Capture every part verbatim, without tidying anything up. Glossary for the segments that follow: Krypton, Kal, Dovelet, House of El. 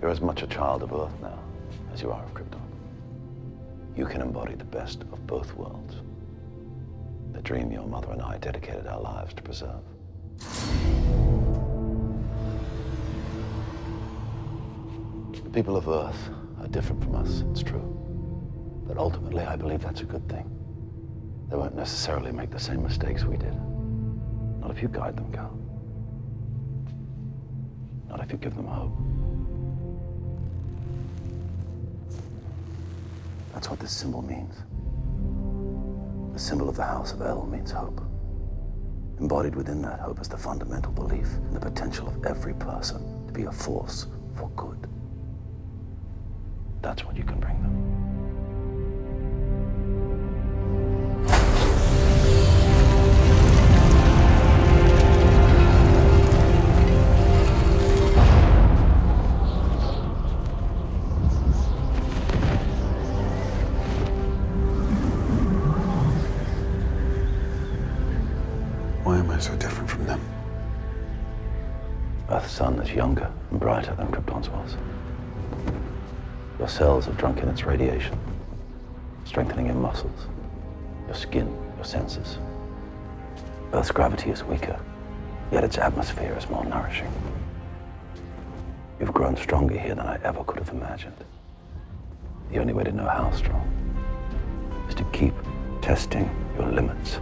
You're as much a child of Earth now as you are of Krypton. You can embody the best of both worlds. The dream your mother and I dedicated our lives to preserve. The people of Earth are different from us, it's true. But ultimately, I believe that's a good thing. They won't necessarily make the same mistakes we did. Not if you guide them, Kal. Not if you give them hope. That's what this symbol means. The symbol of the House of El means hope. Embodied within that hope is the fundamental belief in the potential of every person to be a force for good. That's what you can bring them. Why am I so different from them? Earth's sun is younger and brighter than Krypton's was. Your cells have drunk in its radiation, strengthening your muscles, your skin, your senses. Earth's gravity is weaker, yet its atmosphere is more nourishing. You've grown stronger here than I ever could have imagined. The only way to know how strong is to keep testing your limits.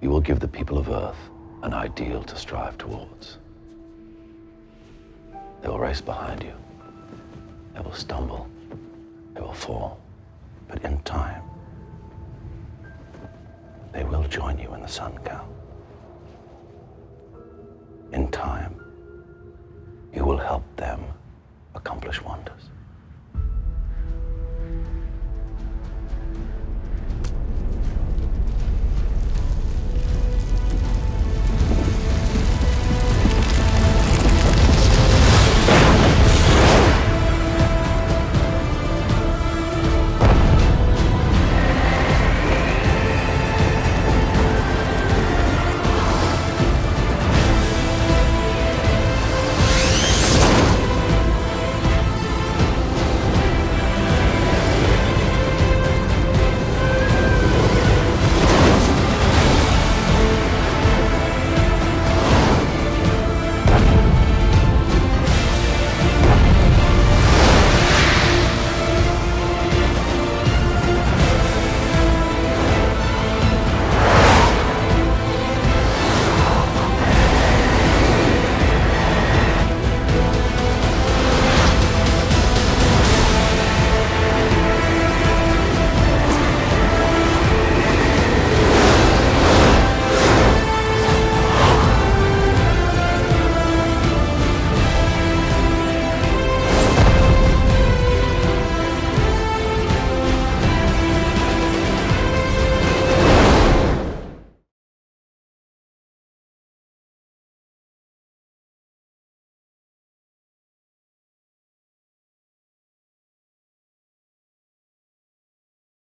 You will give the people of Earth an ideal to strive towards. They will race behind you. They will stumble. They will fall. But in time, they will join you in the sun, Kal. In time, you will help them accomplish wonder.